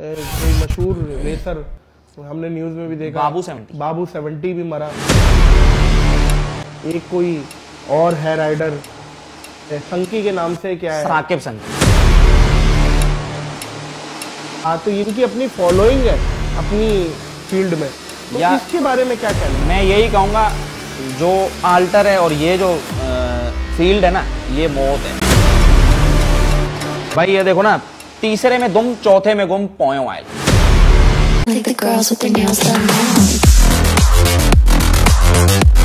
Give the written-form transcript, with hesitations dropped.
मशहूर रेसर, हमने न्यूज में भी देखा, बाबू 70 भी मरा। एक कोई और है राइडर संकी के नाम से, क्या है, साकिब संकी। हाँ, तो इनकी अपनी फॉलोइंग है अपनी फील्ड में, तो या इसके बारे में क्या कहना? मैं यही कहूँगा जो आल्टर है और ये जो फील्ड है ना, ये मौत है भाई। ये देखो ना, तीसरे में गुम, चौथे में गुम, पोयो आयल। Like the girls with their nails done now.